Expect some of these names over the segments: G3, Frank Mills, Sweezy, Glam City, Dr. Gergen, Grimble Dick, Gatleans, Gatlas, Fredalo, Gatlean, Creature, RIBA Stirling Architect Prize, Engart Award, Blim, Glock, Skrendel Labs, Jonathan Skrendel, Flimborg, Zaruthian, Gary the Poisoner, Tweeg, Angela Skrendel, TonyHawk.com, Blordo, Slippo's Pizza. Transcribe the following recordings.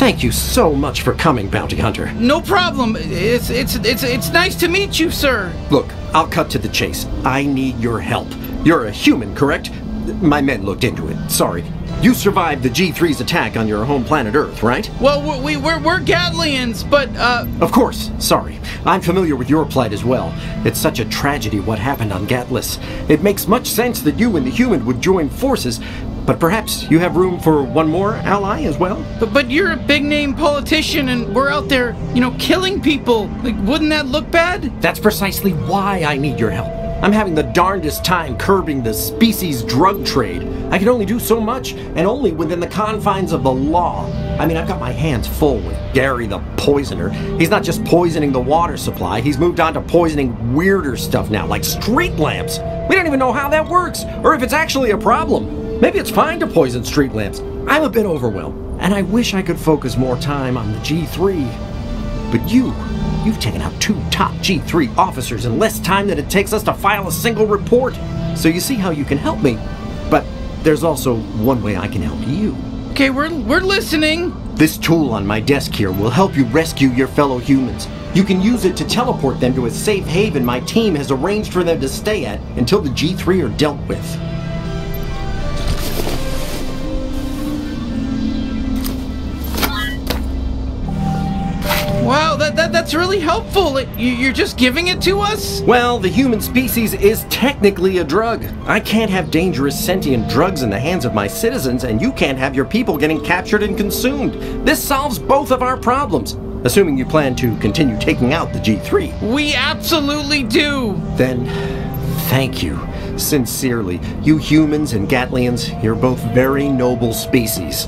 Thank you so much for coming, Bounty Hunter. No problem. It's nice to meet you, sir. Look, I'll cut to the chase. I need your help. You're a human, correct? My men looked into it. Sorry. You survived the G3's attack on your home planet Earth, right? Well, we're Gatleans, but, Of course. Sorry. I'm familiar with your plight as well. It's such a tragedy what happened on Gatlas. It makes much sense that you and the human would join forces, but perhaps you have room for one more ally as well? But you're a big-name politician, and we're out there, you know, killing people. Like, wouldn't that look bad? That's precisely why I need your help. I'm having the darndest time curbing the species drug trade. I can only do so much, and only within the confines of the law. I mean, I've got my hands full with Gary the Poisoner. He's not just poisoning the water supply, he's moved on to poisoning weirder stuff now, like street lamps. We don't even know how that works, or if it's actually a problem. Maybe it's fine to poison street lamps. I'm a bit overwhelmed, and I wish I could focus more time on the G3. But You've taken out 2 top G3 officers in less time than it takes us to file a single report. So you see how you can help me. But there's also one way I can help you. Okay, we're listening. This tool on my desk here will help you rescue your fellow humans. You can use it to teleport them to a safe haven my team has arranged for them to stay at until the G3 are dealt with. That's really helpful. You're just giving it to us? Well, the human species is technically a drug. I can't have dangerous sentient drugs in the hands of my citizens, and you can't have your people getting captured and consumed. This solves both of our problems, assuming you plan to continue taking out the G3. We absolutely do. Then, thank you. Sincerely, you humans and Gatleans, you're both very noble species.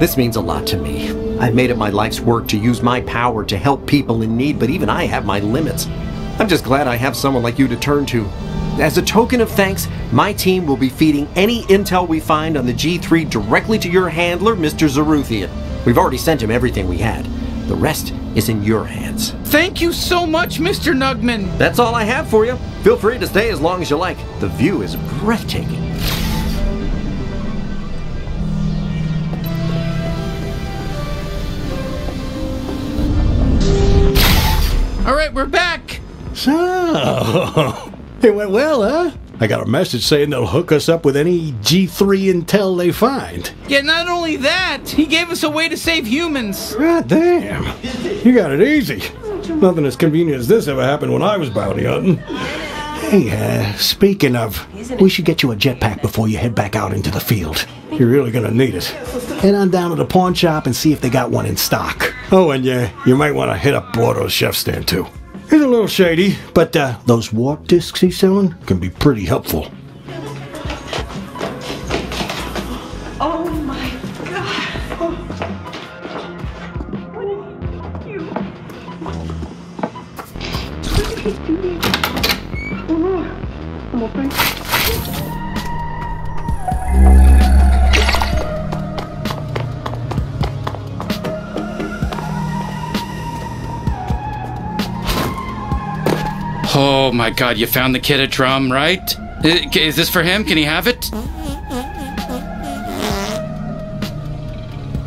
This means a lot to me. I've made it my life's work to use my power to help people in need, but even I have my limits. I'm just glad I have someone like you to turn to. As a token of thanks, my team will be feeding any intel we find on the G3 directly to your handler, Mr. Zaruthian. We've already sent him everything we had. The rest is in your hands. Thank you so much, Mr. Nugman. That's all I have for you. Feel free to stay as long as you like. The view is breathtaking. Alright, we're back! So, it went well, huh? I got a message saying they'll hook us up with any G3 intel they find. Yeah, not only that, he gave us a way to save humans. God damn. You got it easy. Nothing as convenient as this ever happened when I was bounty hunting. Hey, speaking of, we should get you a jetpack before you head back out into the field. You're really gonna need it. Head on down to the pawn shop and see if they got one in stock. Oh, and yeah, you might want to hit up Blordo's chef stand, too. He's a little shady, but those warp discs he's selling can be pretty helpful. Oh, my God. Oh. What did he do? Oh, no. I'm open. Oh my God, you found the kid a drum, right? Is this for him? Can he have it?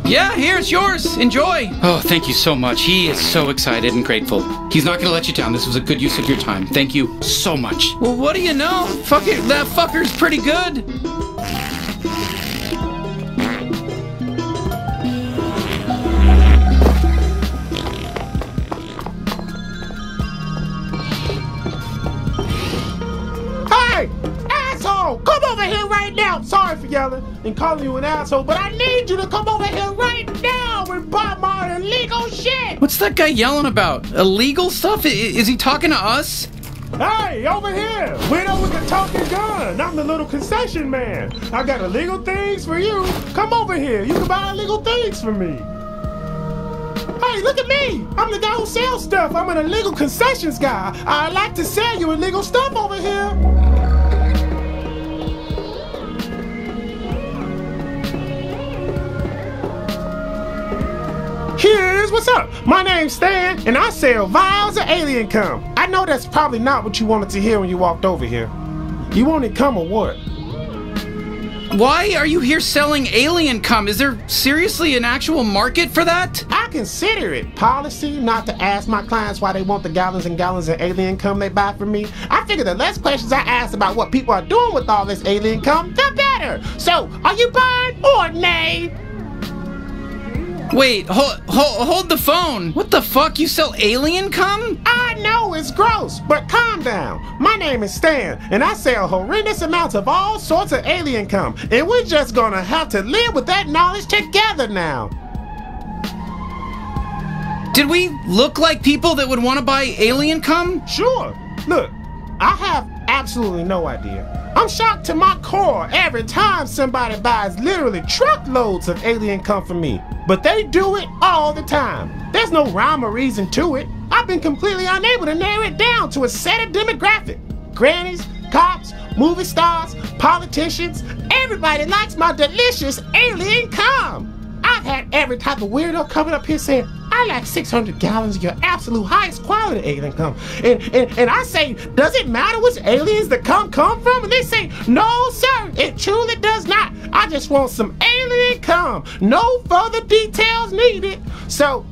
Yeah, here's yours. Enjoy. Oh, thank you so much. He is so excited and grateful. He's not going to let you down. This was a good use of your time. Thank you so much. Well, what do you know? Fuck it, that fucker's pretty good. Sorry for yelling and calling you an asshole, but I need you to come over here right now and buy my illegal shit! What's that guy yelling about? Illegal stuff? Is he talking to us? Hey, over here! Widow with the talking gun! I'm the little concession man! I got illegal things for you! Come over here! You can buy illegal things for me! Hey, look at me! I'm the guy who sells stuff! I'm an illegal concessions guy! I like to sell you illegal stuff over here! Here's what's up. My name's Stan, and I sell vials of alien cum. I know that's probably not what you wanted to hear when you walked over here. You wanted cum or what? Why are you here selling alien cum? Is there seriously an actual market for that? I consider it policy not to ask my clients why they want the gallons of alien cum they buy from me. I figure the less questions I ask about what people are doing with all this alien cum, the better. So, are you buying or nay? Wait, hold the phone. What the fuck? You sell alien cum? I know it's gross, but calm down. My name is Stan, and I sell horrendous amounts of all sorts of alien cum, and we're just gonna have to live with that knowledge together now. Did we look like people that would want to buy alien cum? Sure. Look, I have absolutely no idea. I'm shocked to my core every time somebody buys literally truckloads of alien cum from me. But they do it all the time. There's no rhyme or reason to it. I've been completely unable to narrow it down to a set of demographic. Grannies, cops, movie stars, politicians, everybody likes my delicious alien cum. I've had every type of weirdo coming up here saying, I like 600 gallons of your absolute highest quality alien cum. And I say, does it matter which aliens the cum come from? And they say, no, sir, it truly does not. I just want some alien cum. No further details needed. So,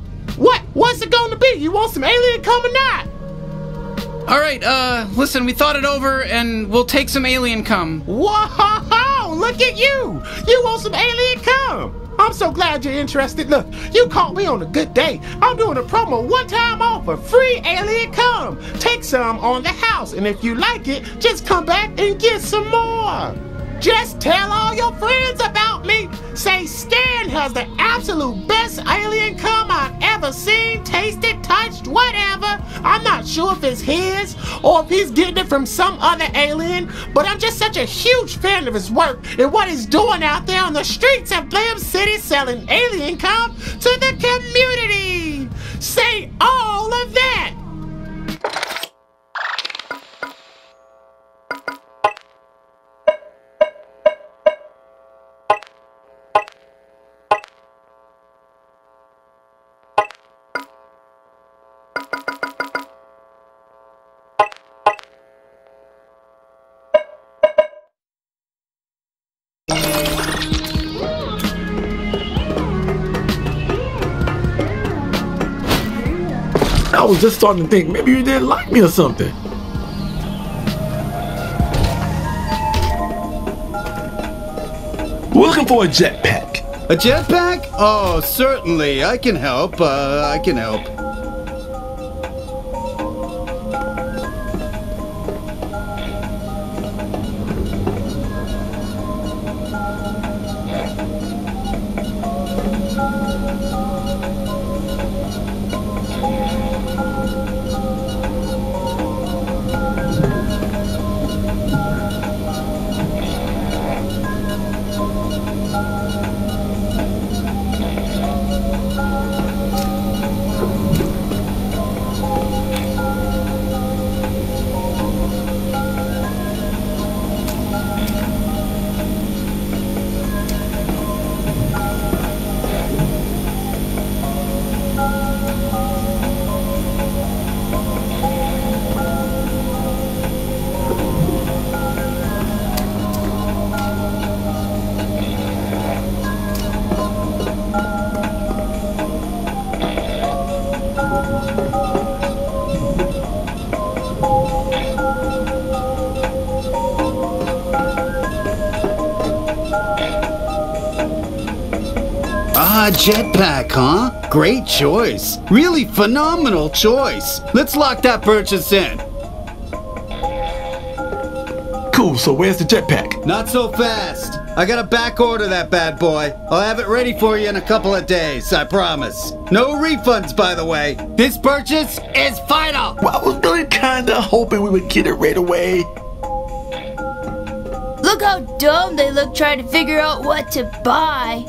what's it gonna be? You want some alien cum or not? All right, listen, we thought it over, and we'll take some alien cum. Whoa, look at you. You want some alien cum. I'm so glad you're interested. Look, you caught me on a good day. I'm doing a promo one-time offer, free alien cum. Take some on the house, and if you like it, just come back and get some more. Just tell all your friends about me. Say Stan has the absolute best alien cum I've ever seen, tasted, touched, whatever. I'm not sure if it's his or if he's getting it from some other alien, but I'm just such a huge fan of his work and what he's doing out there on the streets of Glam City selling alien cum to the community. Say all of that. I was just starting to think maybe you didn't like me or something. We're looking for a jetpack. A jetpack? Oh, certainly. I can help. A jetpack, huh? Great choice. Really phenomenal choice. Let's lock that purchase in. Cool, so where's the jetpack? Not so fast. I gotta back order that bad boy. I'll have it ready for you in a couple of days, I promise. No refunds, by the way. This purchase is final. Well, I was really kinda hoping we would get it right away. Look how dumb they look trying to figure out what to buy.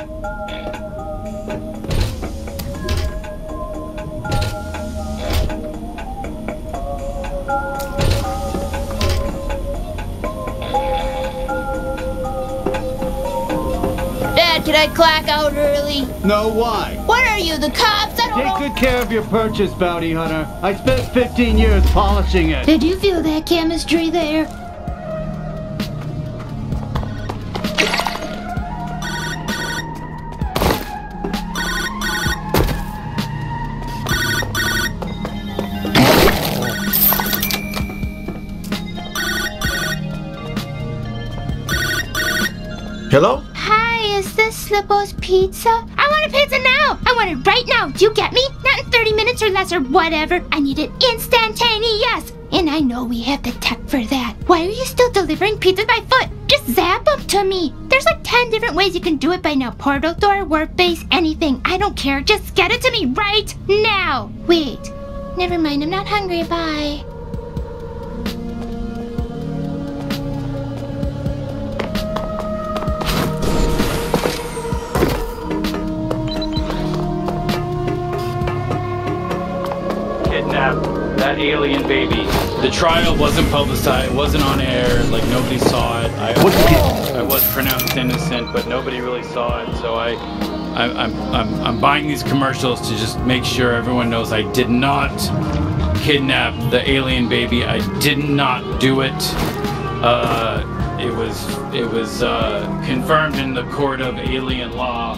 Can I clock out early? No, why? What are you, the cops? I don't know. Take good care of your purchase, bounty hunter. I spent 15 years polishing it. Did you feel that chemistry there? Hello? Hi, is this Slippo's Pizza? I want a pizza now! I want it right now! Do you get me? Not in 30 minutes or less or whatever. I need it instantaneous! And I know we have the tech for that. Why are you still delivering pizza by foot? Just zap them to me. There's like 10 different ways you can do it by now. Portal door, warp base, anything. I don't care. Just get it to me right now. Wait. Never mind. I'm not hungry. Bye. That alien baby. The trial wasn't publicized, it wasn't on air, like nobody saw it. I was pronounced innocent, but nobody really saw it, so I'm buying these commercials to just make sure everyone knows I did not kidnap the alien baby. I did not do it. It was confirmed in the court of alien law.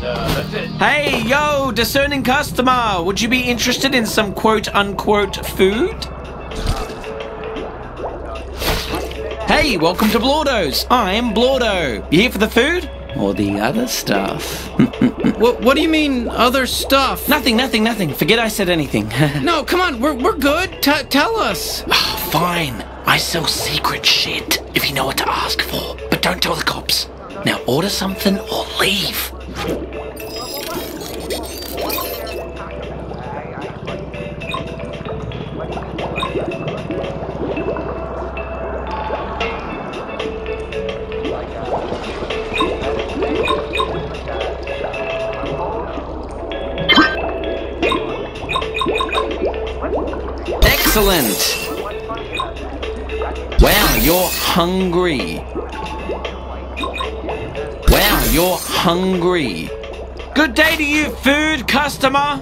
That's it. Hey, yo, discerning customer, would you be interested in some quote-unquote food? Hey, welcome to Blordo's. I'm Blordo. You here for the food? Or the other stuff? What do you mean, other stuff? Nothing. Forget I said anything. No, come on, we're good. Tell us. Oh, fine. I sell secret shit, if you know what to ask for. But don't tell the cops. Now order something or leave. Excellent! Wow, you're hungry. You're hungry. Good day to you, food customer.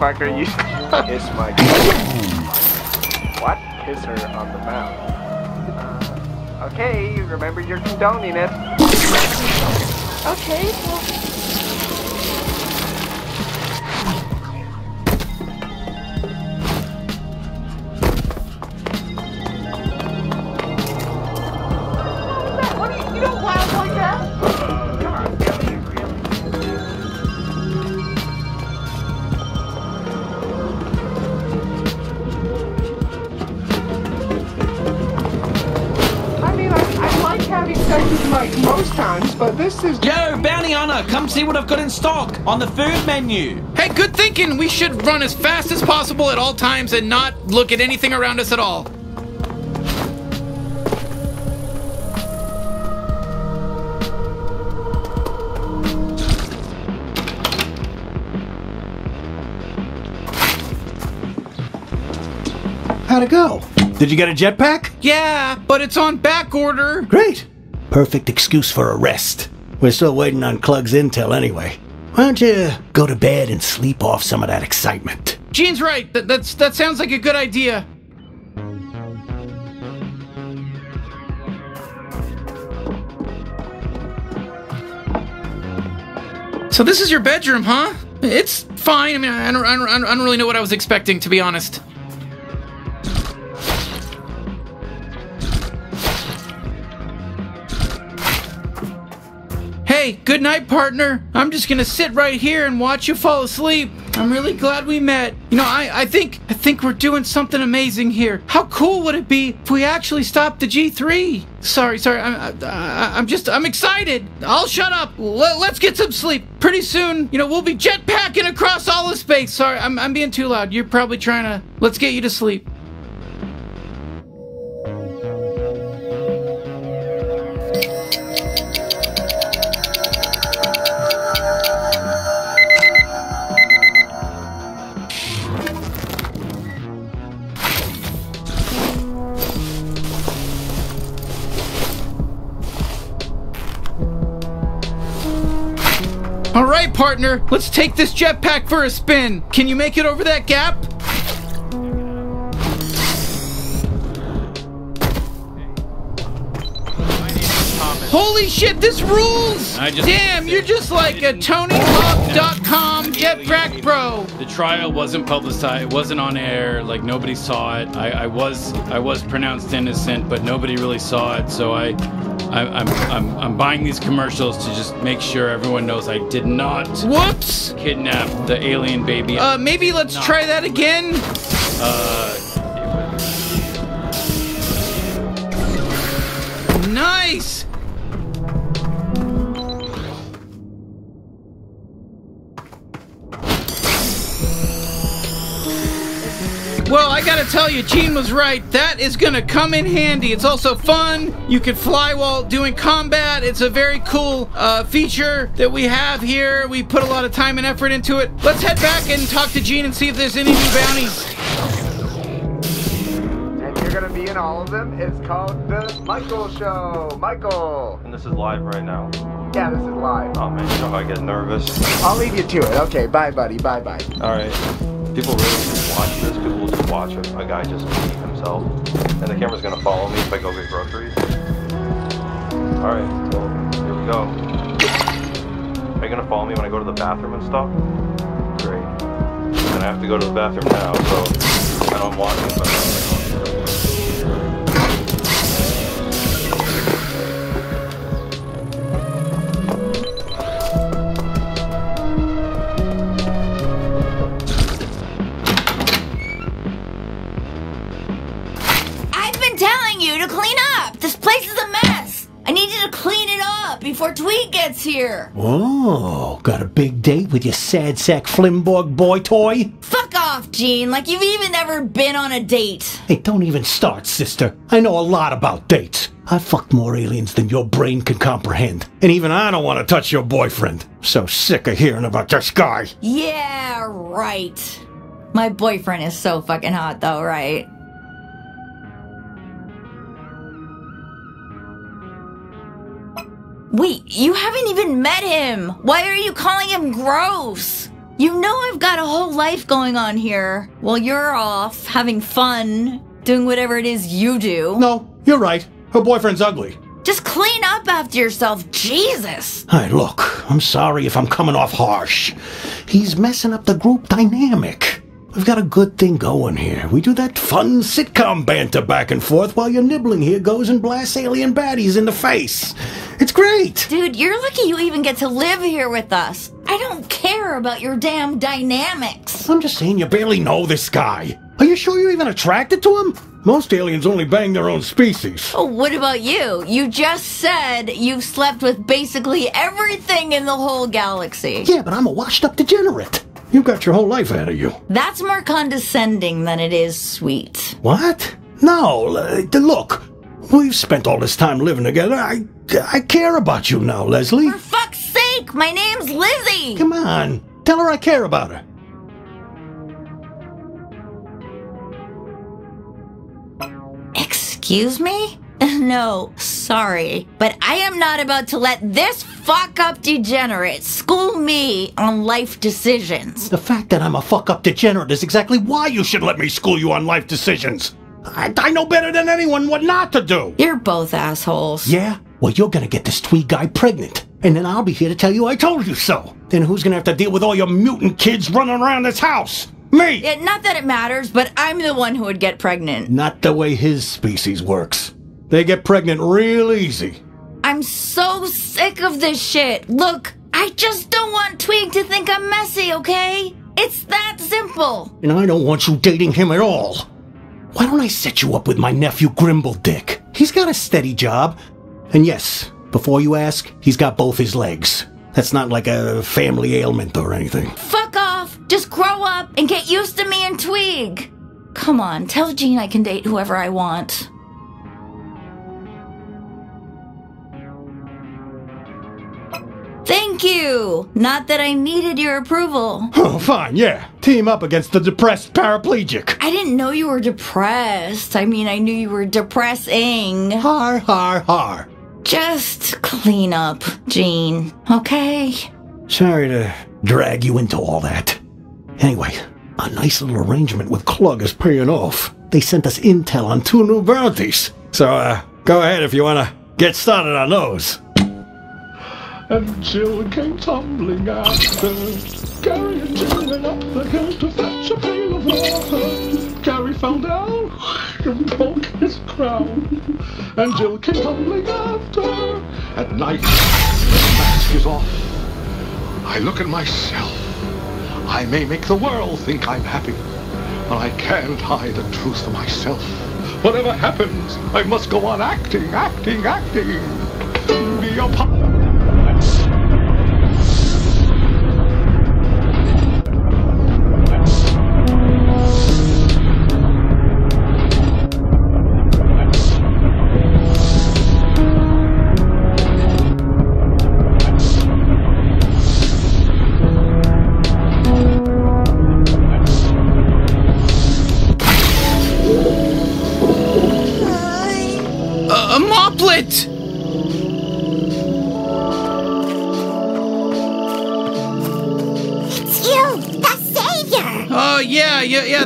Fucker, you kiss my girl. What? Kiss her on the mouth. Okay, remember you're condoning it. Okay, well. Yo, bounty hunter, come see what I've got in stock on the food menu. Hey, good thinking. We should run as fast as possible at all times and not look at anything around us at all. How'd it go? Did you get a jetpack? Yeah, but it's on back order. Great. Perfect excuse for a rest. We're still waiting on Klug's intel anyway. Why don't you go to bed and sleep off some of that excitement? Gene's right. That sounds like a good idea. So this is your bedroom, huh? It's fine. I mean, I don't really know what I was expecting, to be honest. Hey, good night, partner. I'm just gonna sit right here and watch you fall asleep. I'm really glad we met. You know, I think we're doing something amazing here. How cool would it be if we actually stopped the G3? Sorry, I'm excited. I'll shut up. Let's get some sleep. Pretty soon, you know, we'll be jetpacking across all of space. Sorry, I'm being too loud. You're probably trying to, let's get you to sleep. Alright, partner, let's take this jetpack for a spin. Can you make it over that gap? Holy shit, this rules! Damn, you're just like a TonyHawk.com jetpack bro. The trial wasn't publicized, it wasn't on air, like nobody saw it. I was pronounced innocent, but nobody really saw it, so I'm buying these commercials to just make sure everyone knows I did not whoops kidnap the alien baby. Maybe let's try that again. Nice. Well, I gotta tell you, Gene was right. That is gonna come in handy. It's also fun. You can fly while doing combat. It's a very cool feature that we have here. We put a lot of time and effort into it. Let's head back and talk to Gene and see if there's any new bounties. And you're gonna be in all of them. It's called The Michael Show. Michael. And this is live right now. Yeah, this is live. Oh man, you know how I get nervous. I'll leave you to it. Okay, bye buddy, bye. All right. People really just watch this. People will just watch it. A guy just beat himself, and the camera's gonna follow me if I go get groceries. All right, so here we go. Are you gonna follow me when I go to the bathroom and stuff? Great. And I have to go to the bathroom now, so I don't watch it. Before Tweeg gets here. Oh, got a big date with your sad sack Flimborg boy toy? Fuck off, Gene, like you've even ever been on a date. Hey, don't even start, sister. I know a lot about dates. I've fucked more aliens than your brain can comprehend. And even I don't want to touch your boyfriend. So sick of hearing about this guy. Yeah, right. My boyfriend is so fucking hot though, right? Wait, you haven't even met him! Why are you calling him gross? You know I've got a whole life going on here. While you're off, having fun, doing whatever it is you do. No, you're right. Her boyfriend's ugly. Just clean up after yourself, Jesus! Hey, look, I'm sorry if I'm coming off harsh. He's messing up the group dynamic. We've got a good thing going here. We do that fun sitcom banter back and forth while you're nibbling here goes and blasts alien baddies in the face. It's great! Dude, you're lucky you even get to live here with us. I don't care about your damn dynamics. I'm just saying you barely know this guy. Are you sure you're even attracted to him? Most aliens only bang their own species. Oh, what about you? You just said you've slept with basically everything in the whole galaxy. Yeah, but I'm a washed-up degenerate. You've got your whole life ahead of you. That's more condescending than it is sweet. What? No, look, we've spent all this time living together. I care about you now, Leslie. For fuck's sake, my name's Lizzie. Come on, tell her I care about her. Excuse me? No, sorry, but I am not about to let this fuck-up degenerate school me on life decisions. The fact that I'm a fuck-up degenerate is exactly why you should let me school you on life decisions. I know better than anyone what not to do. You're both assholes. Yeah? Well, you're gonna get this Tweeg guy pregnant. and then I'll be here to tell you I told you so. Then who's gonna have to deal with all your mutant kids running around this house? Me! Yeah, not that it matters, but I'm the one who would get pregnant. Not the way his species works. They get pregnant real easy. I'm so sick of this shit. Look, I just don't want Tweeg to think I'm messy, okay? It's that simple. And I don't want you dating him at all. Why don't I set you up with my nephew Grimble Dick? He's got a steady job. And yes, before you ask, he's got both his legs. That's not like a family ailment or anything. Fuck off! Just grow up and get used to me and Tweeg! Come on, tell Gene I can date whoever I want. Thank you! Not that I needed your approval. Oh, fine, yeah. Team up against the depressed paraplegic. I didn't know you were depressed. I mean, I knew you were depressing. Har, har, har. Just clean up, Gene, okay? Sorry to drag you into all that. Anyway, our nice little arrangement with Klug is paying off. They sent us intel on 2 new bounties. So, go ahead if you want to get started on those. And Jill came tumbling after. Gary and Jill went up the hill to fetch a pail of water. Gary fell down and broke his crown. And Jill came tumbling after. At night, the mask is off. I look at myself. I may make the world think I'm happy, but I can't hide the truth from myself. Whatever happens, I must go on acting, acting, acting. Be a puppet.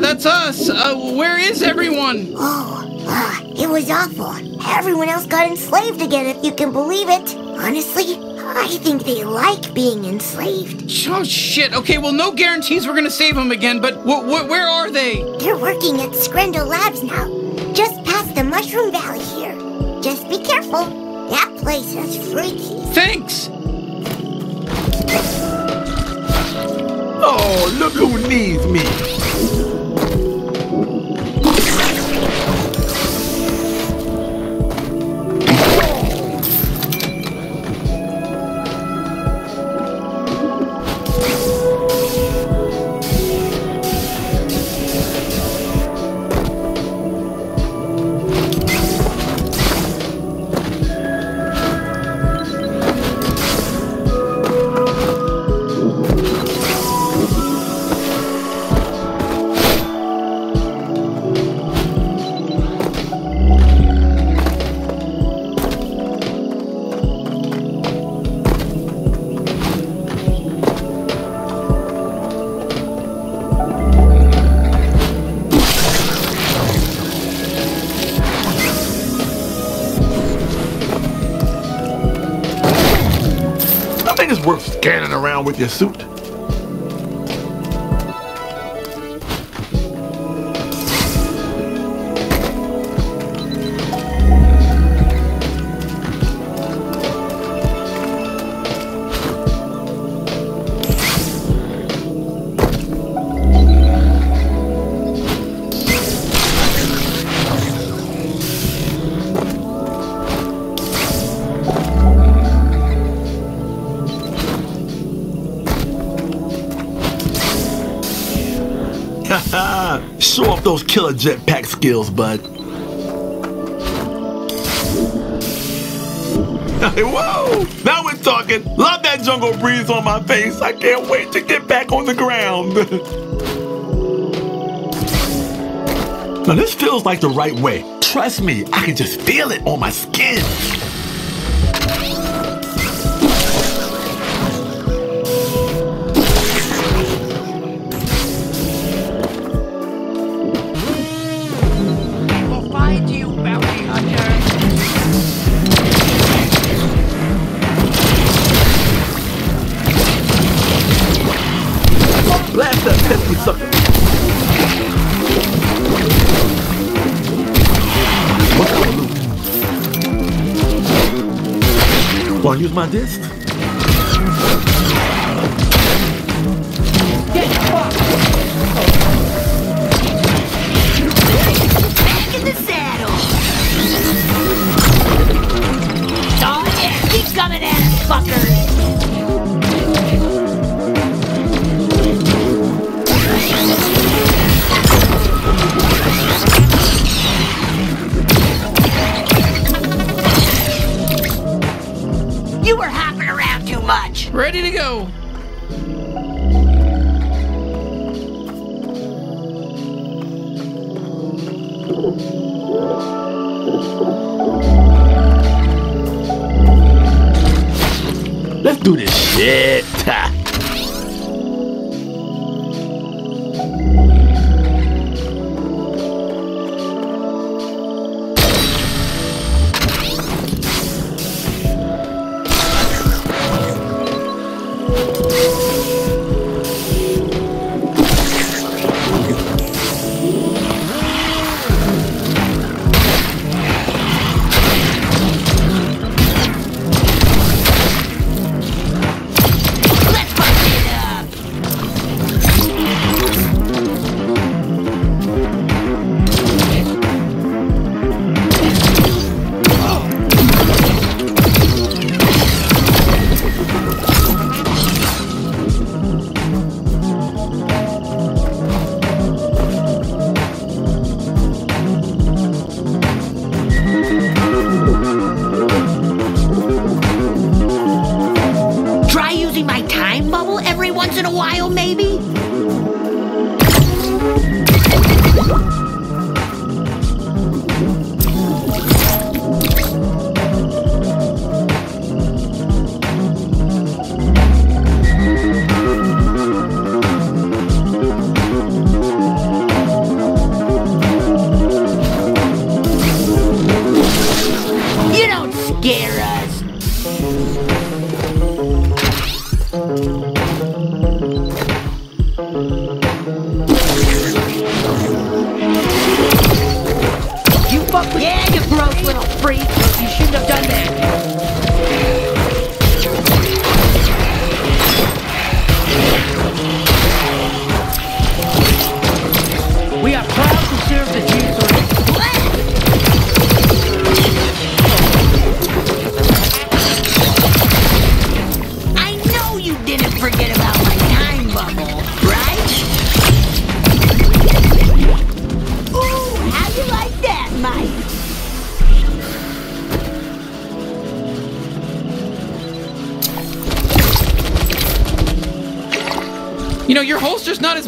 That's us. Where is everyone? Oh, it was awful. Everyone else got enslaved again, if you can believe it. Honestly, I think they like being enslaved. Oh, shit. Okay, well, no guarantees we're gonna save them again, but where are they? They're working at Skrendel Labs now, just past the Mushroom Valley here. Just be careful. That place is freaky. Thanks! Oh, look who needs me. Scanning around with your suit. Show off those killer jetpack skills, bud. Whoa! Now we're talking. Love that jungle breeze on my face. I can't wait to get back on the ground. Now this feels like the right way. Trust me, I can just feel it on my skin. Well, use my disc. Get fucked! Back in the saddle! Oh yeah, keep coming at us, fuckers! You were hopping around too much. Ready to go. Let's do this shit.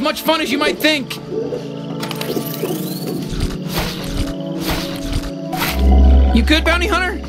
Much fun as you might think. You good, bounty hunter?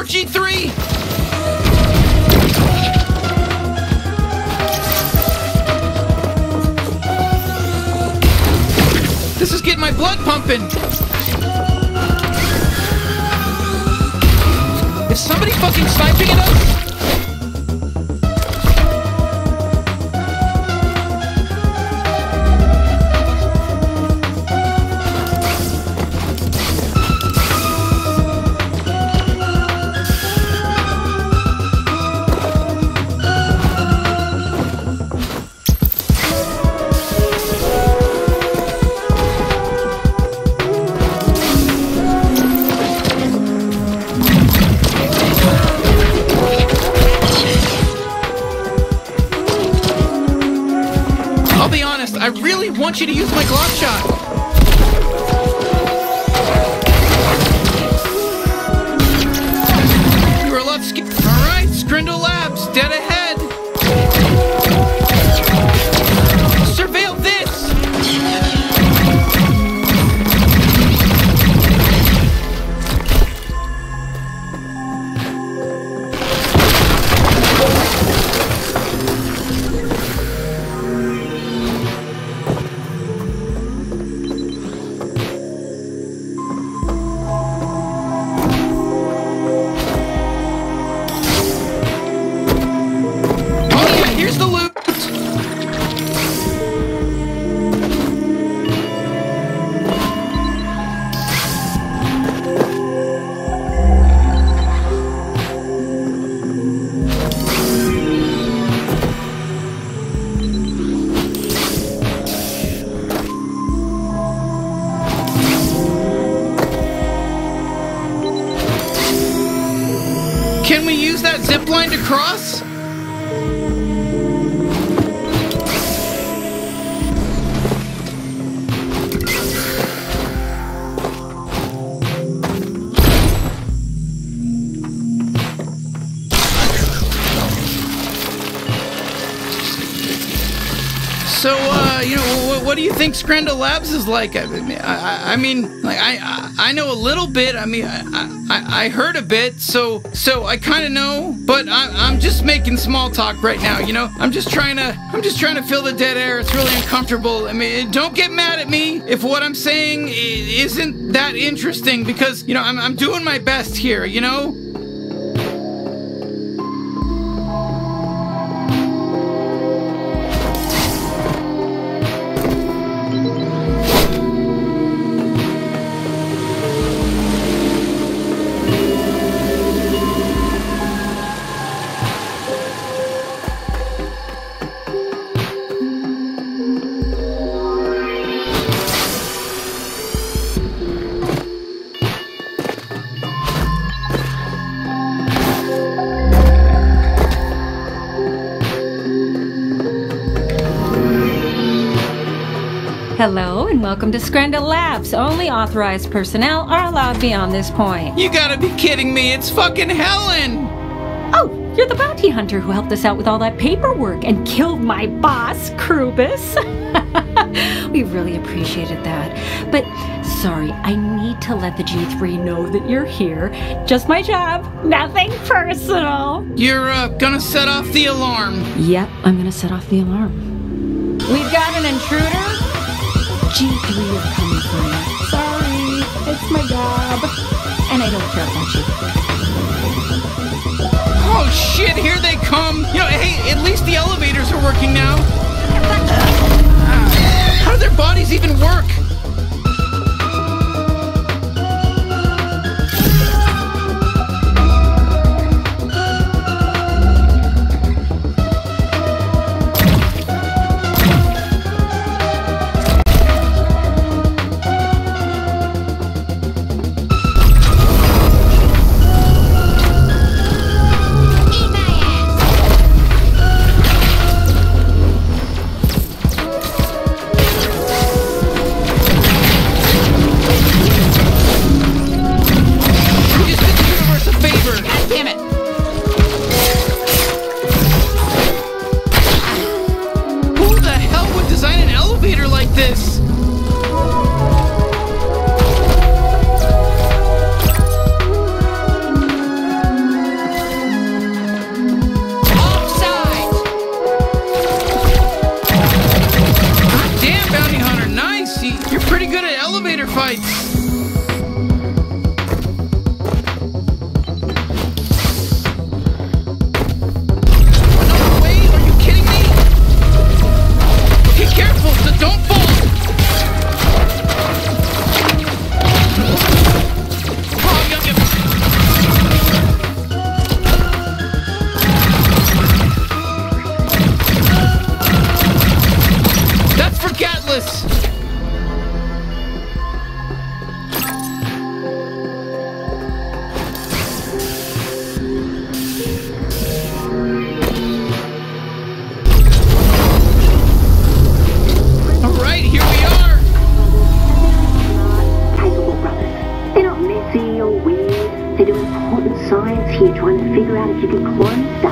More G3! This is getting my blood pumping! Is somebody fucking sniping at us? I want you to use my Glock shot. You are a lot scared. All right, Skrendel Labs, dead ahead. Surveil this. So, what do you think Skrendel Labs is like? I mean, I know a little bit. I heard a bit, so I kind of know. But I'm just making small talk right now. You know, I'm just trying to fill the dead air. It's really uncomfortable. I mean, don't get mad at me if what I'm saying isn't that interesting, because you know I'm doing my best here. You know. Hello and welcome to Skrendel Labs. Only authorized personnel are allowed beyond this point. You gotta be kidding me, it's fucking Helen! Oh, you're the bounty hunter who helped us out with all that paperwork and killed my boss, Krubus. We really appreciated that. But sorry, I need to let the G3 know that you're here. Just my job, nothing personal. You're gonna set off the alarm. Yep, I'm gonna set off the alarm. We've got an intruder. G3 is coming for you. Sorry, it's my job. And I don't care about you. Oh shit, here they come! You know, hey, at least the elevators are working now. How do their bodies even work? fights. No way, are you kidding me? Be careful, so don't fall. Oh, yum, yum. That's for Gatlas.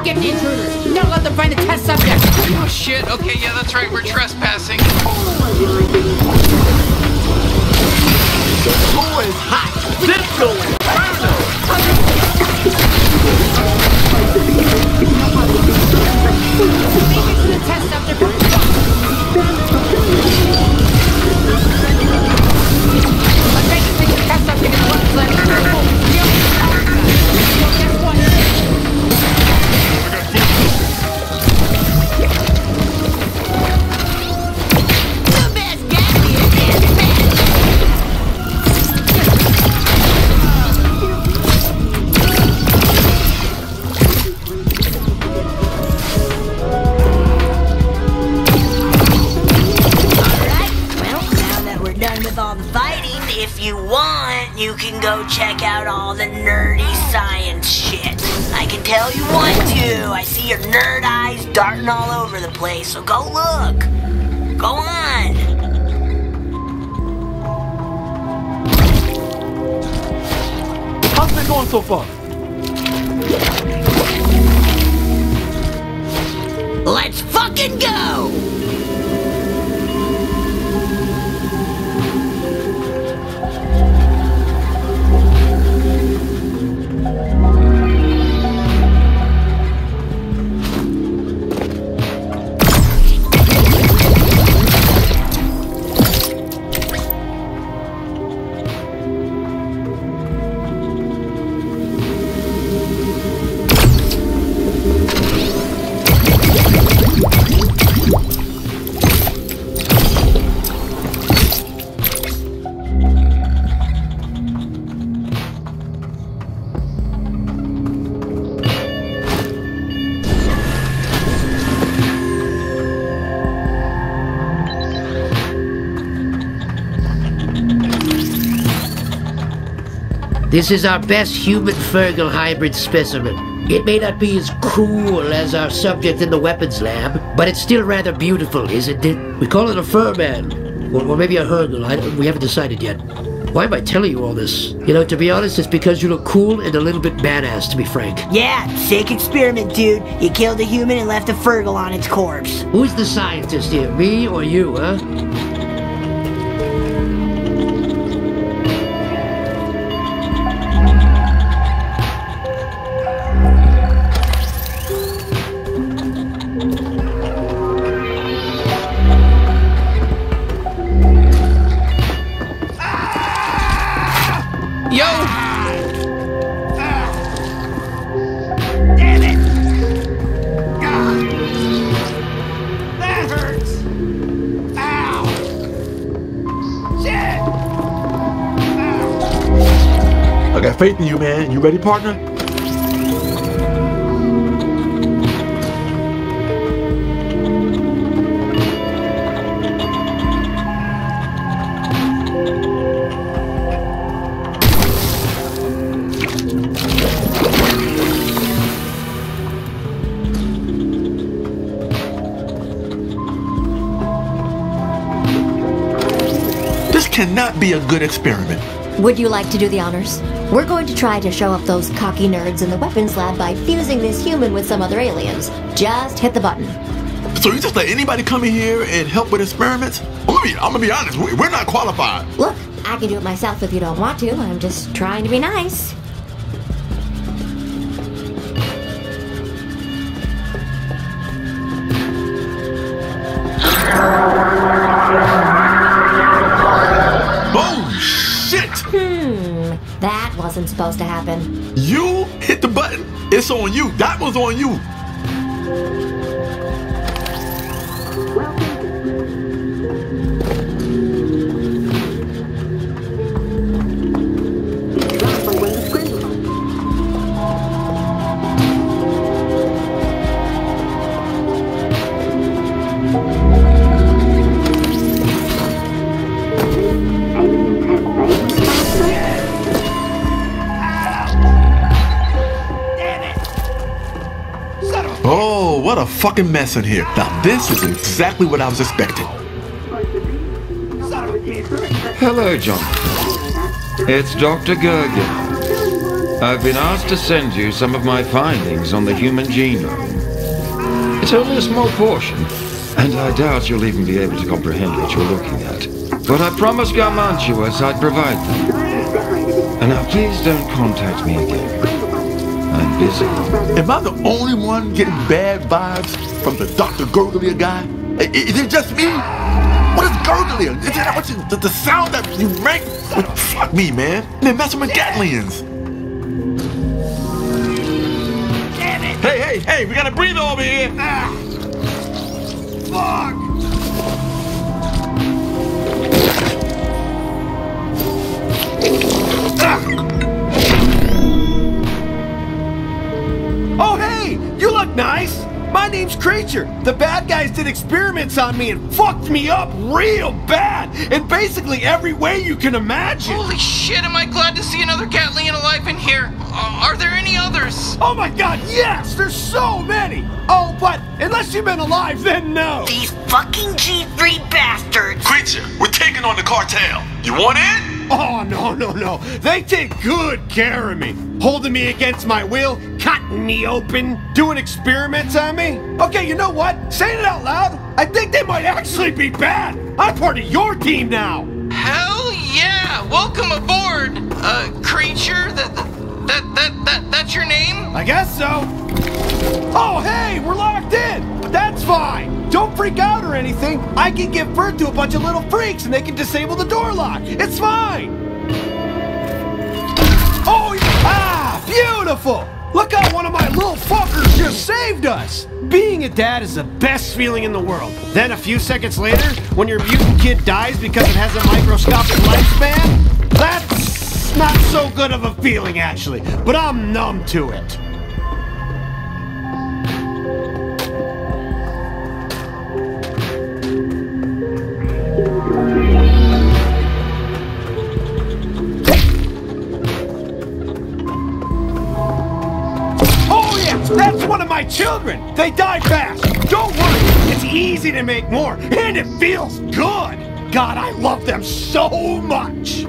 Get the intruders! Don't let them find a test subject! Oh shit, okay, yeah, that's right, we're trespassing. Oh, it's hot! Disco Inferno! Let's make it to the test subject in one place! You can go check out all the nerdy science shit. I can tell you want to. I see your nerd eyes darting all over the place, so go look. Go on. How's it going so far? Let's fucking go! This is our best human-fergal hybrid specimen. It may not be as cool as our subject in the weapons lab, but it's still rather beautiful, isn't it? We call it a furman, or maybe a hergal. We haven't decided yet. Why am I telling you all this? You know, to be honest, it's because you look cool and a little bit badass, to be frank. Yeah, sick experiment, dude. You killed a human and left a fergal on its corpse. Who's the scientist here, me or you, huh? Faith in you, man. You ready, partner? This cannot be a good experiment. Would you like to do the honors? We're going to try to show up those cocky nerds in the weapons lab by fusing this human with some other aliens. Just hit the button. So you just let anybody come in here and help with experiments? I'm gonna be honest, we're not qualified. Look, I can do it myself if you don't want to. I'm just trying to be nice. Bullshit! wasn't supposed to happen. You hit the button. It's on you. That was on you. What a fucking mess in here. Now this is exactly what I was expecting. Hello, John. It's Dr. Gergen. I've been asked to send you some of my findings on the human genome. It's only a small portion, and I doubt you'll even be able to comprehend what you're looking at. But I promised Garmanchuous I'd provide them. And now please don't contact me again. I'm busy. Am I the only one getting bad vibes from the Dr. Gerglia guy? Is it just me? What is Gerglia? Is that what the sound that you make? Fuck me, man. They're messing with Gatleans. Damn it. Hey, we gotta breathe over here. Fuck. You look nice! My name's Creature! The bad guys did experiments on me and fucked me up real bad! In basically every way you can imagine! Holy shit, am I glad to see another Gatlean alive in here! Are there any others? Oh my god, yes! There's so many! Oh, but unless you've been alive, then no! These fucking G3 bastards! Creature, we're taking on the cartel! You want in? Oh, no. They take good care of me. Holding me against my will, cutting me open, doing experiments on me. Okay, you know what? Saying it out loud, I think they might actually be bad. I'm part of your team now. Hell yeah! Welcome aboard, Creature. That's your name? I guess so. Oh, hey, we're locked in. That's fine. Don't freak out or anything. I can give birth to a bunch of little freaks and they can disable the door lock. It's fine. Oh, ah, beautiful. Look how one of my little fuckers just saved us. Being a dad is the best feeling in the world. Then a few seconds later, when your mutant kid dies because it has a microscopic lifespan, that's not so good of a feeling, actually. But I'm numb to it. My children, they die fast. Don't worry, it's easy to make more, and it feels good. God, I love them so much.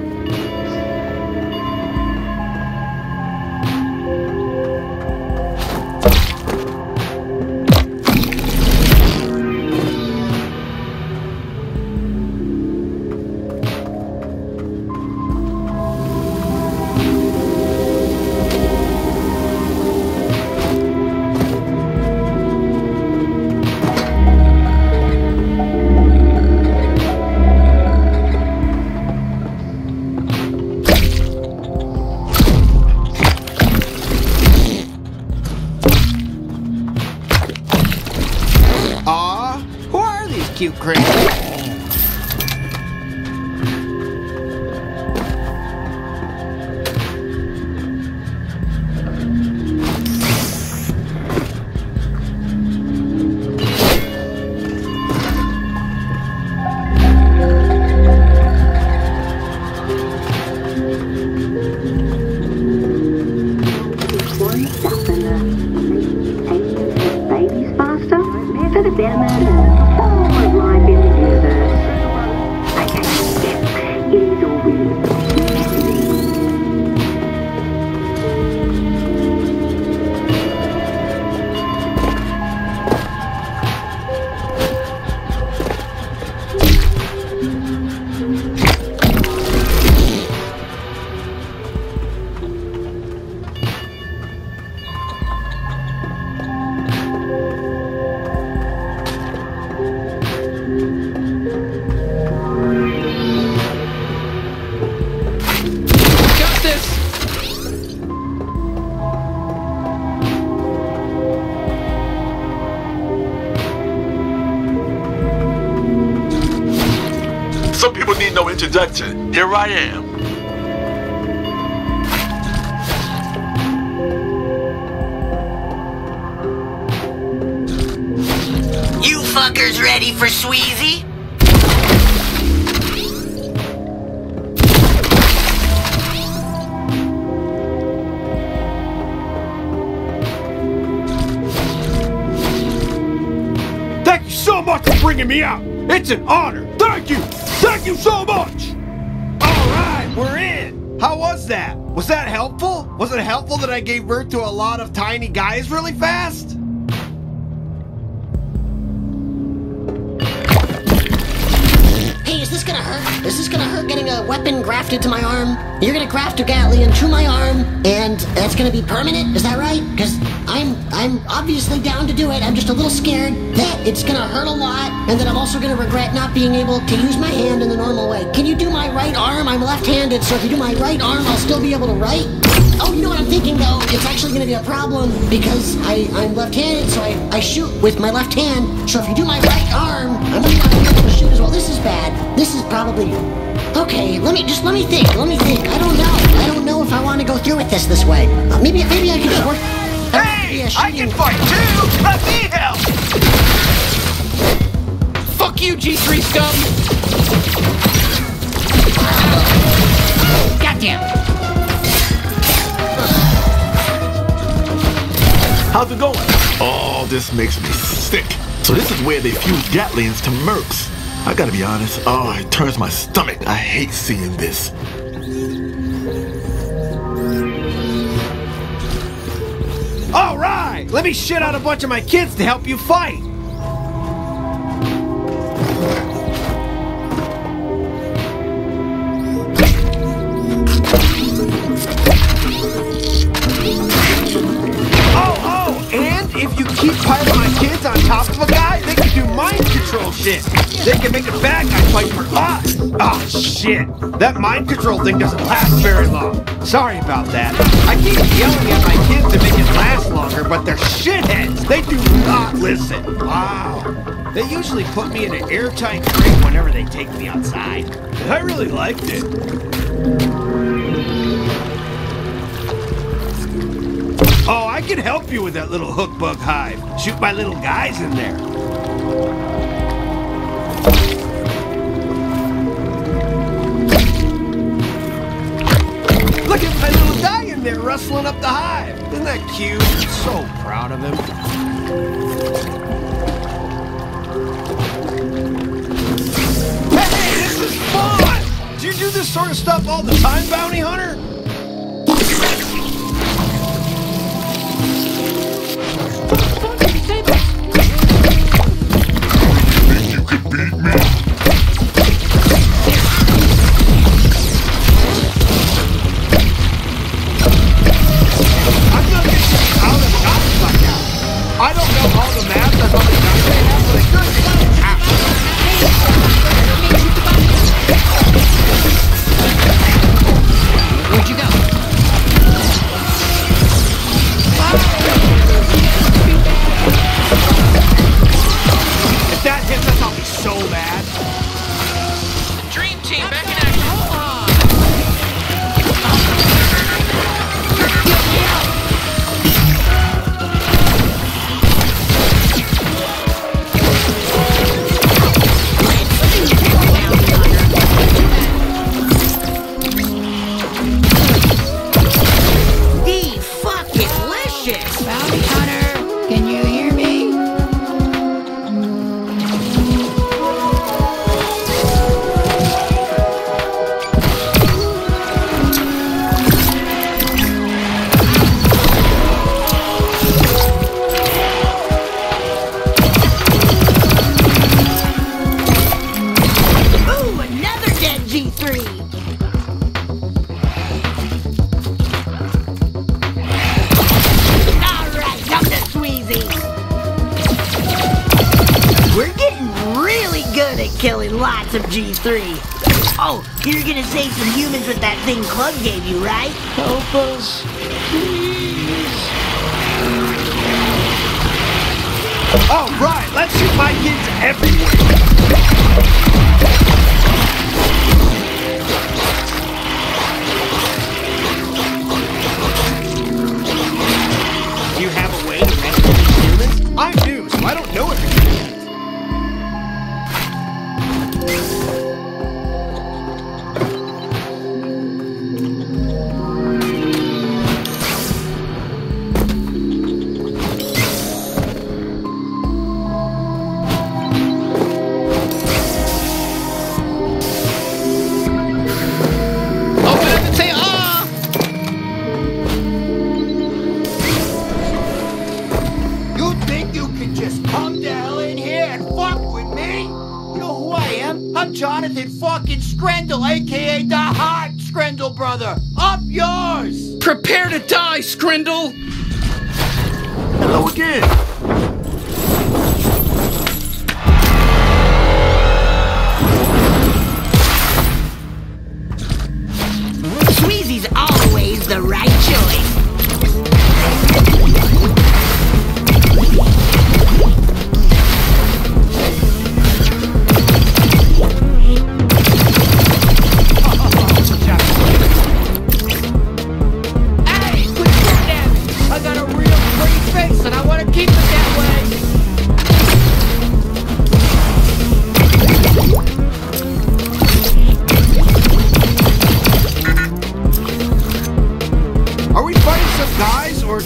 Cute creature. Faster. Some people need no introduction. Here I am. You fuckers ready for Sweezy? Thank you so much for bringing me out. It's an honor. Thank you. Thank you so much. All right, we're in. How was that? Was that helpful? Was it helpful that I gave birth to a lot of tiny guys really fast? Hey, is this gonna hurt? Is this gonna hurt getting a weapon grafted to my arm? You're gonna graft a Gatlean to my arm, and that's gonna be permanent? Is that right? Because I'm obviously down to do it. I'm just a little scared that it's gonna hurt a lot, and that I'm also gonna regret not being able to use my hand in the normal way. Can you do my right arm? I'm left-handed, so if you do my right arm, I'll still be able to write. Oh, you know what I'm thinking, though? It's actually gonna be a problem because I'm left-handed, so I shoot with my left hand. So if you do my right arm, I'm gonna not be able to shoot as well. This is bad. This is probably... Okay, let me think. I don't know if I want to go through with this way. Maybe I can just work... Hey! I can fight too! Let me help! Fuck you, G3 scum! Goddamn! How's it going? Oh, this makes me sick. So this is where they fuse Gatleans to mercs. I gotta be honest, oh, it turns my stomach. I hate seeing this. All right, let me shit out a bunch of my kids to help you fight. Oh, and if you keep piling my kids on top of a guy, they can do mind control shit. They can make a bad guy fight for us. Oh, shit. That mind control thing doesn't last very long. Sorry about that. I keep yelling at my kids to make it last longer, but they're shitheads. They do not listen. Wow. They usually put me in an airtight crate whenever they take me outside. And I really liked it. Oh, I can help you with that little hook bug hive. Shoot my little guys in there. Look at my little guy in there rustling up the hive. Isn't that cute? I'm so proud of him. Hey, this is fun! Do you do this sort of stuff all the time, Bounty Hunter? G3. Oh, you're gonna save some humans with that thing Klug gave you, right? Help us, please. All right, let's shoot my kids everywhere. I'm Jonathan fucking Skrendel, a.k.a. the Hot Skrendel Brother. Up yours! Prepare to die, Skrendel! Hello again. Sweezy's always the right choice.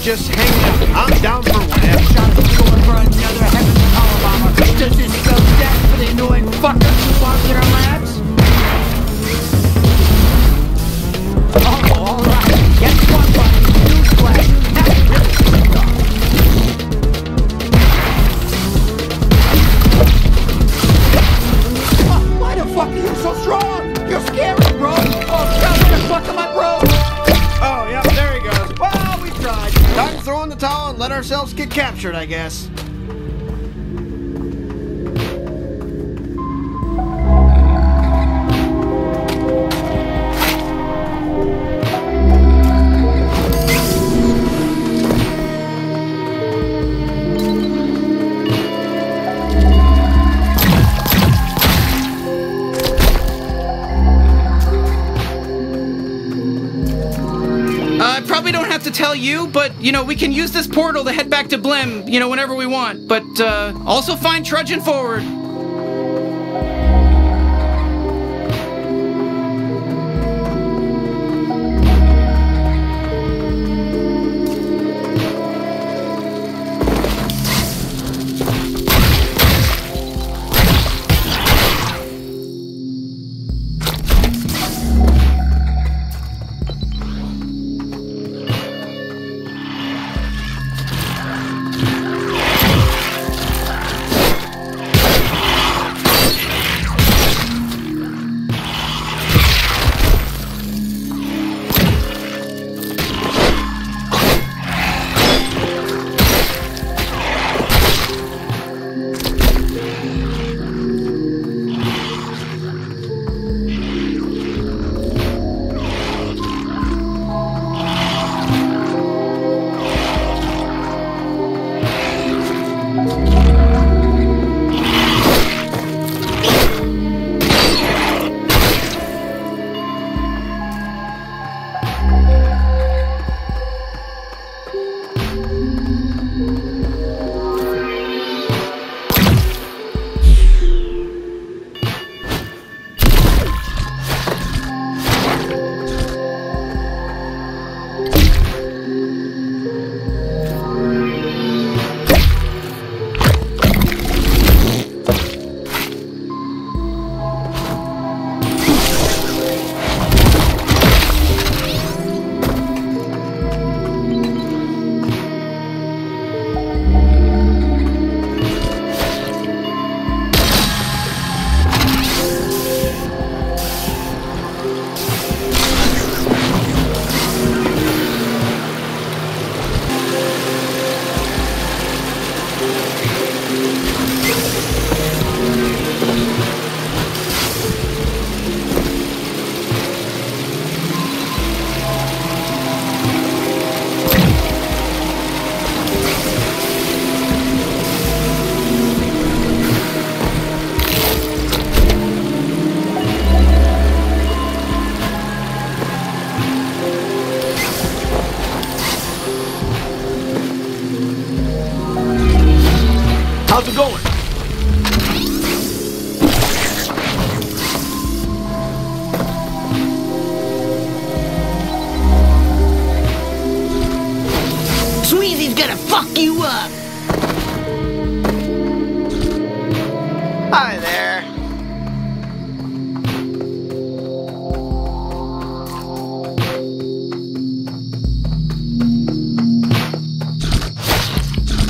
Just hang out. I'm down for whatever. Shot the door for another heaven column bomber. Does this go down for the annoying fuckers who bought their labs? Oh, alright. Guess what, buddy? Newsflash. That's really good. Oh, why the fuck are you so strong? You're scary, bro. Oh, God, you're fucking my bro. Oh, yeah, there he goes. Well, we tried. Time to throw in the towel and let ourselves get captured, I guess. Tell you, but you know, we can use this portal to head back to Blim, you know, whenever we want, but also find trudging forward.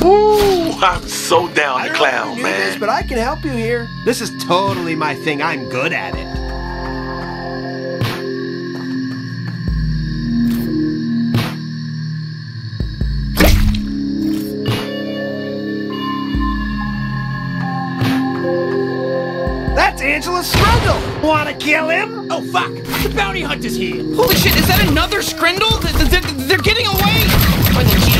Ooh, Oh, I'm so down to clown, man. This, but I can help you here. This is totally my thing. I'm good at it. That's Angela Skrendel! Wanna kill him? Oh, fuck! The bounty hunter's here! Holy shit, is that another Skrendel? They're getting away! For the G3!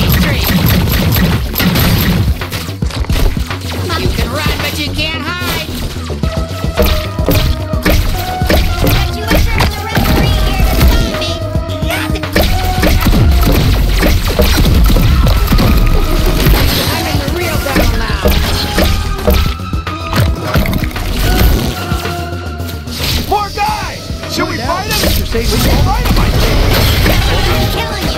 You can run, but you can't hide! But you wish I was the referee here to save me! I'm in the real battle now! They were right on my team. Killing you. That's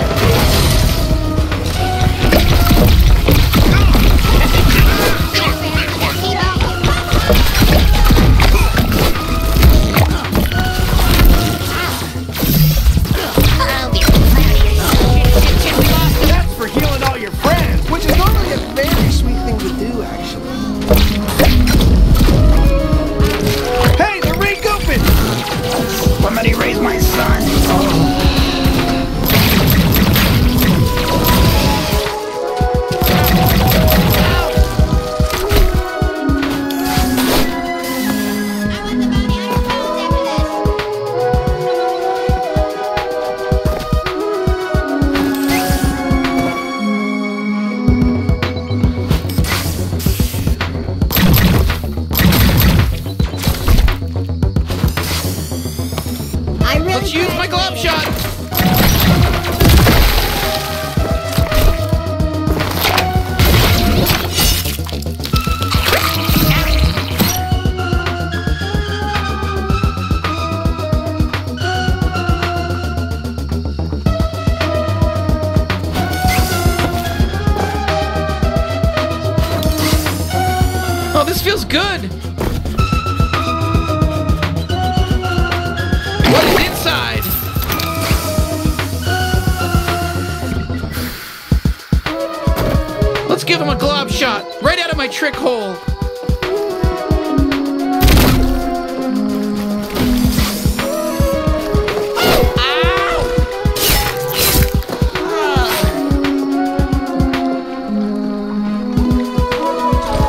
for healing all your friends, which is normally a very sweet thing to do, actually. Hey, they're regrouping! Somebody raise my son! I want the money, I Trick hole.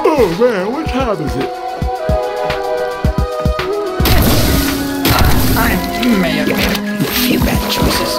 Oh man, what time is it? I may have made a few bad choices.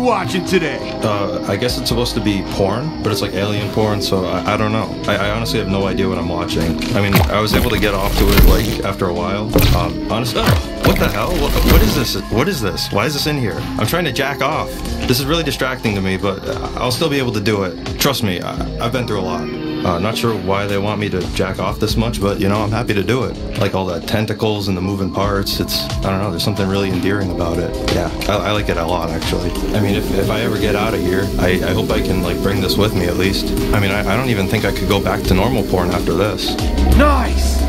Watching today? I guess it's supposed to be porn, but it's like alien porn, so I don't know. I honestly have no idea what I'm watching. I mean, I was able to get off to it, like, after a while. Honestly, oh, what the hell? What is this? What is this? Why is this in here? I'm trying to jack off. This is really distracting to me, but I'll still be able to do it. Trust me, I've been through a lot. Not sure why they want me to jack off this much, but, you know, I'm happy to do it. Like, all the tentacles and the moving parts, it's, I don't know, there's something really endearing about it. Yeah, I like it a lot, actually. I mean, if I ever get out of here, I hope I can, like, bring this with me, at least. I mean, I don't even think I could go back to normal porn after this. Nice!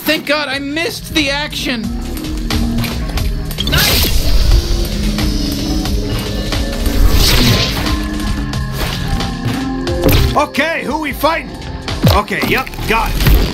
Thank God, I missed the action! Nice! Okay, who we fighting? Okay, yep, got it.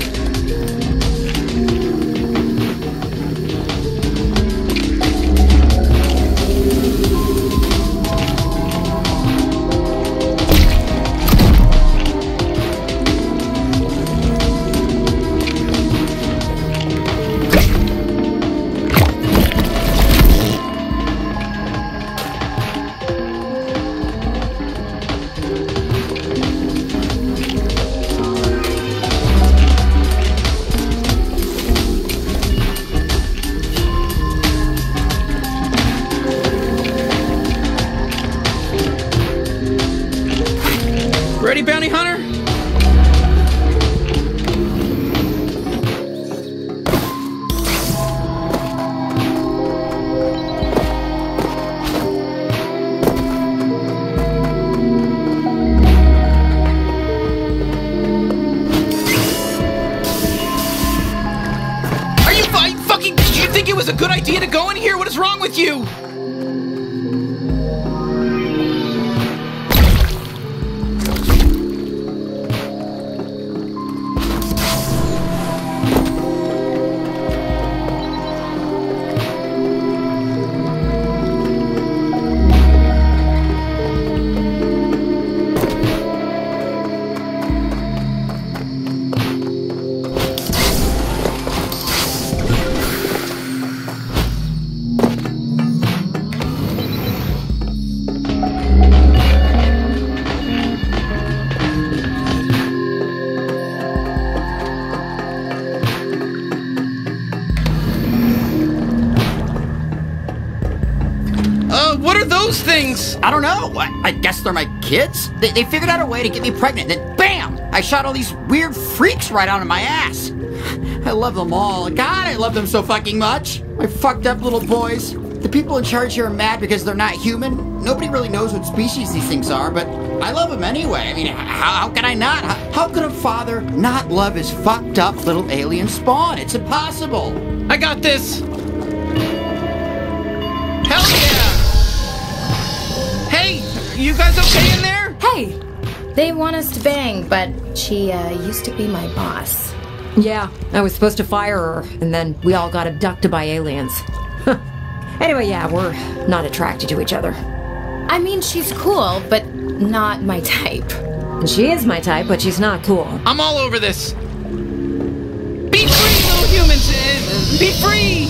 I don't know. I guess they're my kids. They figured out a way to get me pregnant. Then, bam! I shot all these weird freaks right out of my ass. I love them all. God, I love them so fucking much. My fucked up little boys. The people in charge here are mad because they're not human. Nobody really knows what species these things are, but I love them anyway. I mean, how can I not? How could a father not love his fucked up little alien spawn? It's impossible. I got this. Hell yeah! You guys okay in there? Hey, they want us to bang, but she used to be my boss. Yeah, I was supposed to fire her, and then we all got abducted by aliens. Anyway, yeah, we're not attracted to each other. I mean, she's cool, but not my type. She is my type, but she's not cool. I'm all over this. Be free, little humans! Be free!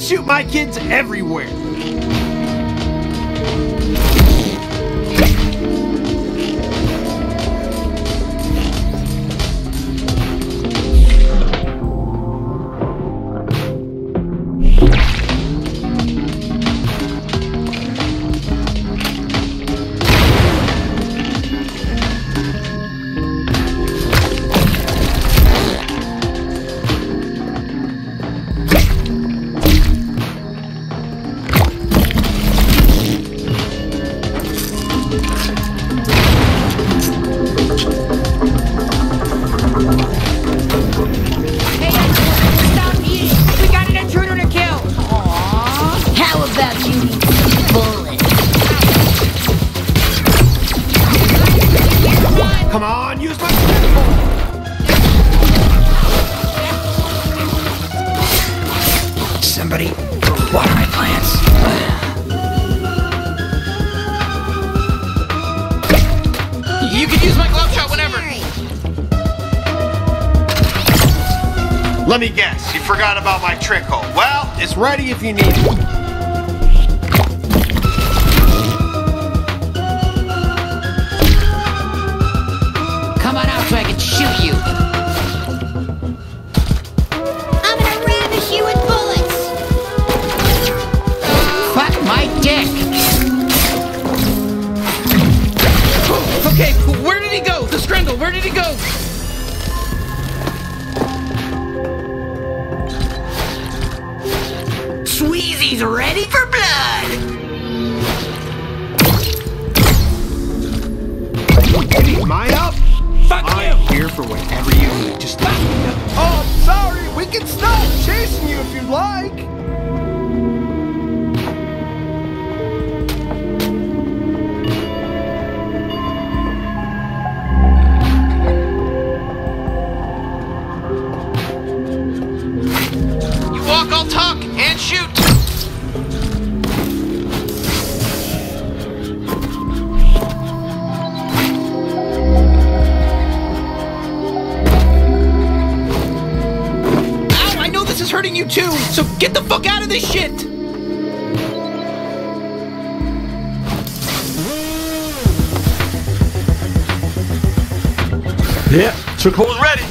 Shoot my kids everywhere. Let me guess, you forgot about my trick hole. Well, it's ready if you need it. Skrendel, where did he go? Sweezy's ready for blood! Hey, mine up! Fuck you! I'm here for whatever you need, just let me know. Oh, I'm sorry, we can stop chasing you if you'd like! I'll talk and shoot. Ow, I know this is hurting you too, so get the fuck out of this shit. Yeah, trickle's ready.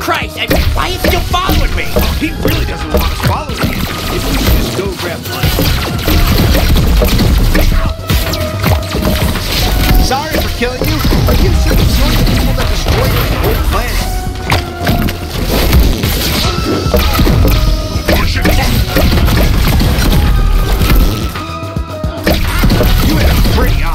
Christ, and why is he still following me? He really doesn't want us following him. If we just go grab money. Sorry for killing you, but you should have joined the people that destroyed the whole planet. You had a pretty eye.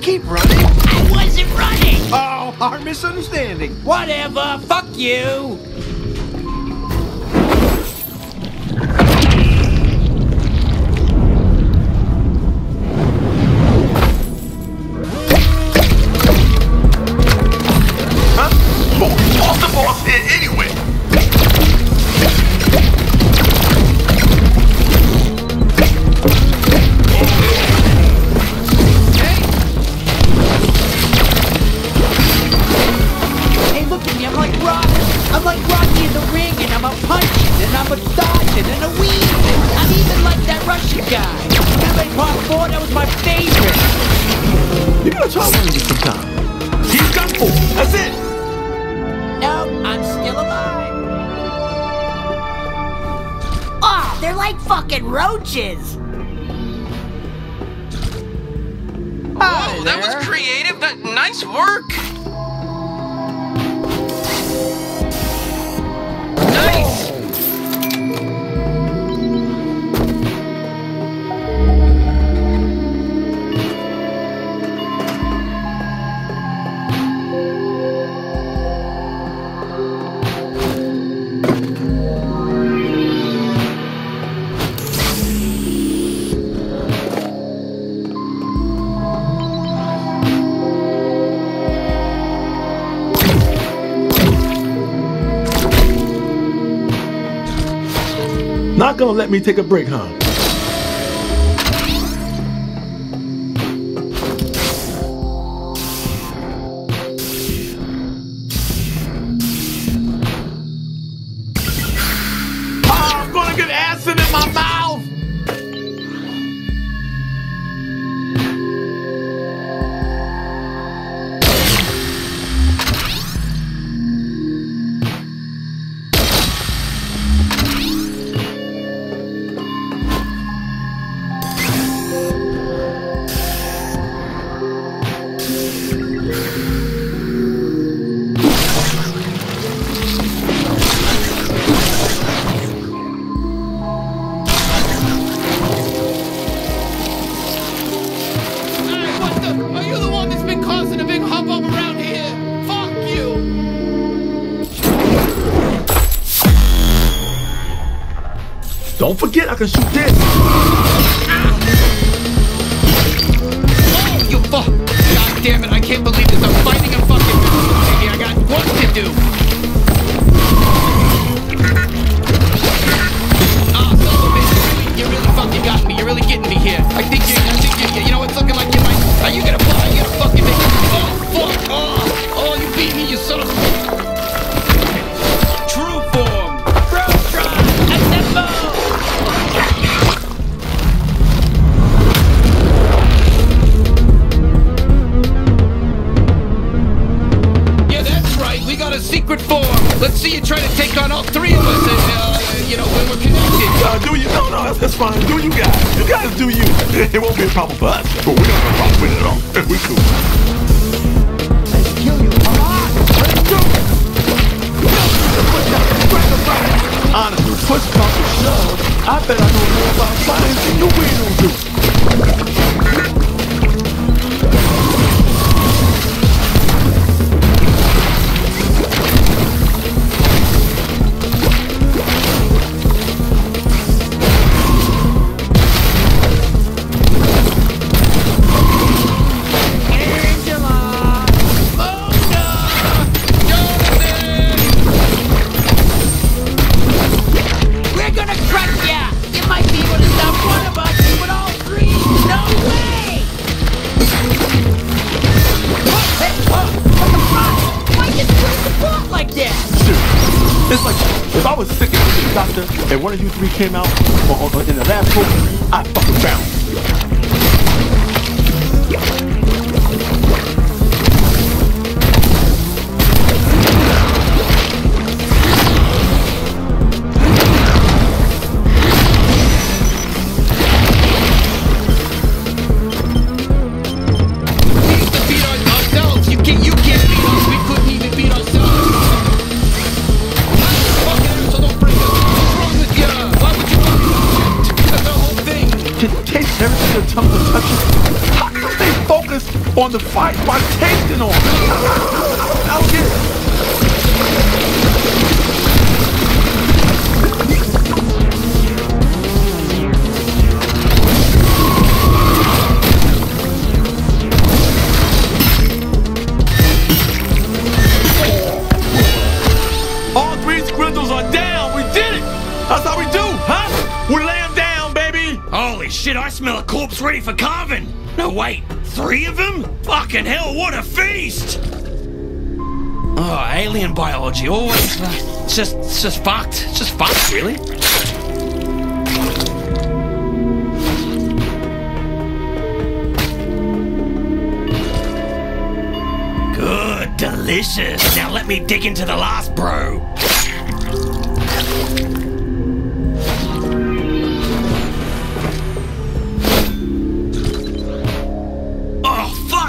Keep running. I wasn't running. Oh, our misunderstanding. Whatever. Fuck you. Not gonna let me take a break, huh? Oh, I'm gonna get acid in my mouth! Don't forget, I can shoot this. Oh, you fuck! God damn it! I can't believe this. I'm fighting a fucking dude. I got work to do. Ah, son of a bitch! You really fucking got me. You're really getting me here. I think you. You know it's looking like you might. Are you gonna blow? Are you gonna fucking make me? Oh, fuck! Oh, you beat me, you son of a. True form, bro. That's fine. Do you guys. You guys do you. It won't be a problem for us, but we don't have a problem with it at all. We cool. Let's kill you. All right. Let's do it. Honestly, push comes to shove. I bet I know more about science than you weirdos do. And one of you three came out in the last book, I fucking bounced. On the fight by tasting on it. I'll get it. All three Skrendels are down. We did it. That's how we do, huh? We lay them down, baby. Holy shit, I smell a corpse ready for carving. No, wait. Three of them? Fucking hell, what a feast! Oh, alien biology, always it's just fucked. It's just fucked, really. Good, delicious. Now let me dig into the last bro.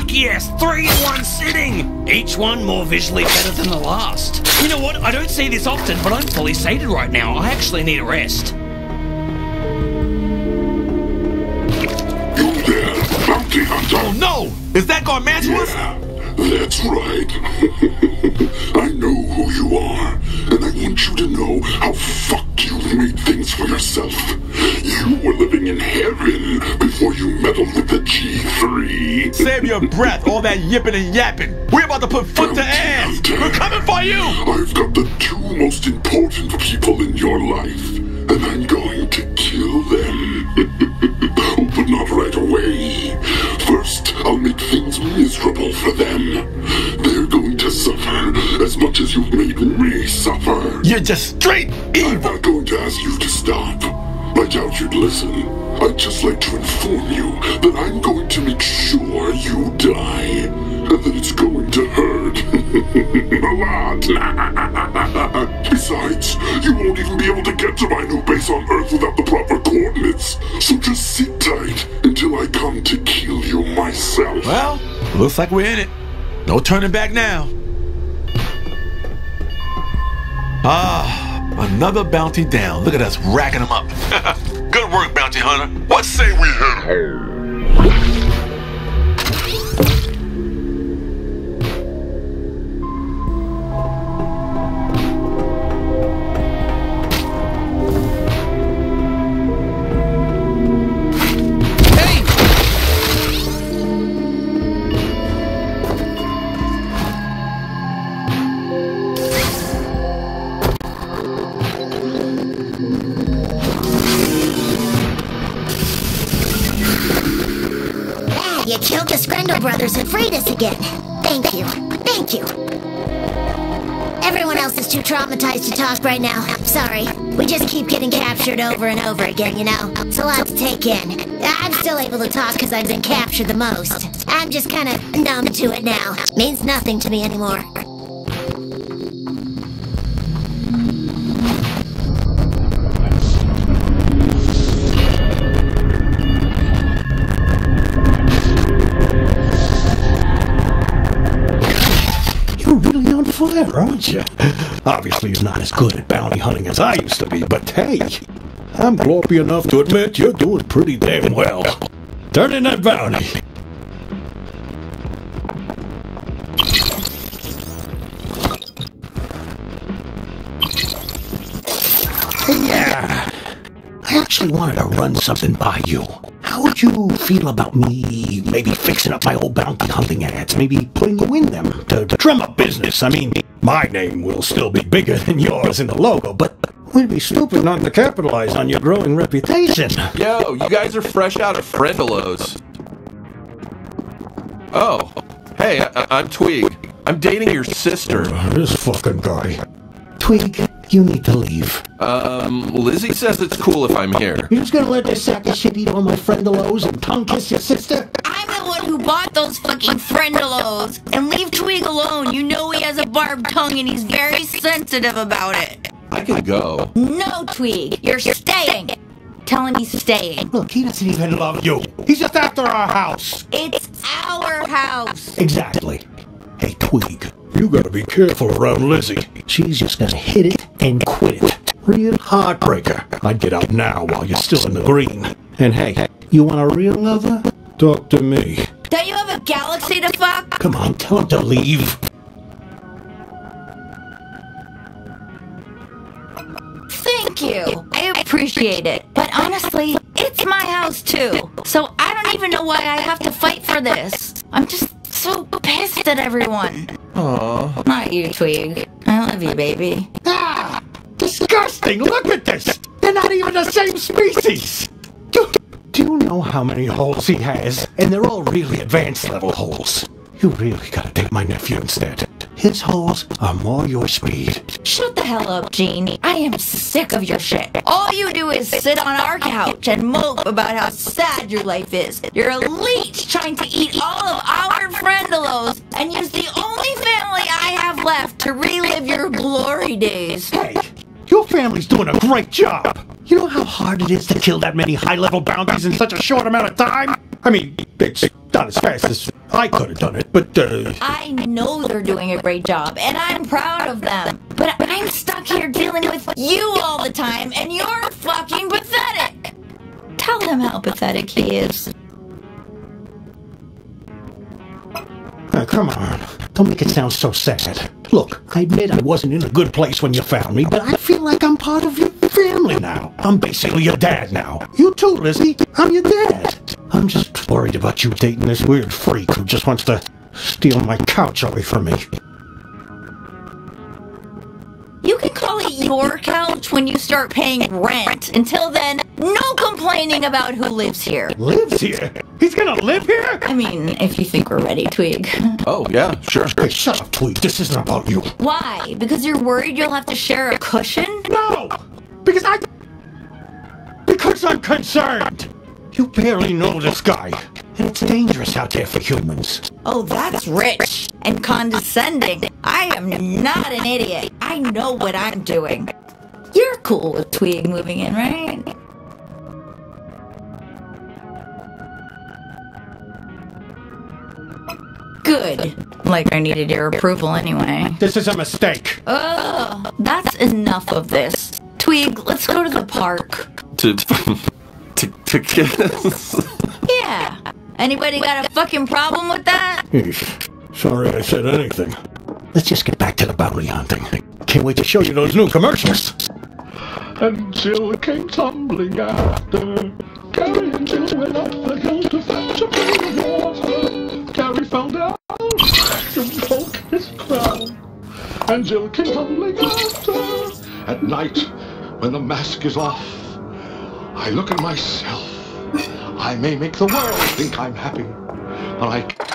Yes, 3 in 1 sitting! Each one more visually better than the last. You know what? I don't see this often, but I'm fully sated right now. I actually need a rest. You there, bounty hunter? Oh no! Is that Garmanchuous? Yeah, that's right. I know who you are, and I want you to know how fucked you've made things for yourself. You were living in heaven before you meddled with the G3. Save your breath, all that yipping and yapping. We're about to put foot to ass. We're coming for you. I've got the 2 most important people in your life, and I'm going to kill them. But not right away. First, I'll make things miserable for them. They're going to suffer as much as you've made me suffer. You're just straight evil. I'm not going to ask you to stop. I doubt you'd listen. I'd just like to inform you that I'm going to make sure you die. And that it's going to hurt. A lot. Besides, you won't even be able to get to my new base on Earth without the proper coordinates. So just sit tight until I come to kill you myself. Well, looks like we're in it. No turning back now. Another bounty down. Look at us racking them up. Good work, bounty hunter. What say we head brothers have freed us again. Thank you. Thank you. Everyone else is too traumatized to talk right now. Sorry. We just keep getting captured over and over again, you know? It's a lot to take in. I'm still able to talk because I've been captured the most. I'm just kind of numb to it now. Means nothing to me anymore. clever, aren't you? Obviously he's not as good at bounty hunting as I used to be, but hey, I'm gloppy enough to admit you're doing pretty damn well. Turn in that bounty. Yeah, I actually wanted to run something by you. How would you feel about me maybe fixing up my old bounty hunting ads, maybe putting you in them to drum up business? I mean, my name will still be bigger than yours in the logo, but we'd be stupid not to capitalize on your growing reputation. Yo, you guys are fresh out of Fredalo's. Oh, hey, I'm Tweeg. I'm dating your sister. This fucking guy. Tweeg, you need to leave. Lizzie says it's cool if I'm here. You're just gonna let this sack of shit eat all my Frendalos and tongue kiss your sister? I'm the one who bought those fucking Frendalos. And leave Tweeg alone. You know he has a barbed tongue and he's very sensitive about it. I can go. No, Tweeg. You're staying. Tell him he's staying. Look, he doesn't even love you. He's just after our house. It's our house. Exactly. Hey, Tweeg. You gotta be careful around Lizzie. She's just gonna hit it and quit it. Real heartbreaker. I'd get out now while you're still in the green. And hey, you want a real lover? Talk to me. Don't you have a galaxy to fuck? Come on, tell him to leave. Thank you. I appreciate it. But honestly, it's my house too. So I don't even know why I have to fight for this. I'm just so pissed at everyone. Aww. Not you, Tweeg. I love you, baby. Ah! Disgusting! Look at this! They're not even the same species! Do you know how many holes he has? And they're all really advanced level holes. You really gotta take my nephew instead. His holes are more your speed. Shut the hell up, Gene. I am sick of your shit. All you do is sit on our couch and mope about how sad your life is. You're a leech trying to eat all of our Frendalos and use the only family I have left to relive your glory days. Hey, your family's doing a great job. You know how hard it is to kill that many high-level bounties in such a short amount of time? I mean, it's not as fast as I could have done it, but I know they're doing a great job, and I'm proud of them. But I'm stuck here dealing with you all the time, and you're fucking pathetic! Tell him how pathetic he is. Come on. Don't make it sound so sad. Look, I admit I wasn't in a good place when you found me, but I feel like I'm part of your family now. I'm basically your dad now. You too, Lizzie. I'm your dad. I'm just worried about you dating this weird freak who just wants to steal my couch away from me. You can call it your couch when you start paying rent. Until then, no complaining about who lives here. Lives here? He's gonna live here? I mean, if you think we're ready, Tweeg. Oh, yeah, sure. Hey, shut up, Tweeg. This isn't about you. Why? Because you're worried you'll have to share a cushion? No! Because I'm concerned! You barely know this guy. And it's dangerous out there for humans. Oh, that's rich and condescending. I am not an idiot. I know what I'm doing. You're cool with Tweeg moving in, right? Good. Like I needed your approval anyway. This is a mistake. Ugh, that's enough of this. Tweeg, let's go to the park. To kiss? Yeah. Anybody got a fucking problem with that? Sorry I said anything. Let's just get back to the bounty hunting. Can't wait to show you those new commercials. And Jill came tumbling after. Gary and Jill went up the hill to fetch a bowl of water. Gary found out and broke his crown. And Jill came tumbling after. At night, when the mask is off, I look at myself. I may make the world think I'm happy, but I...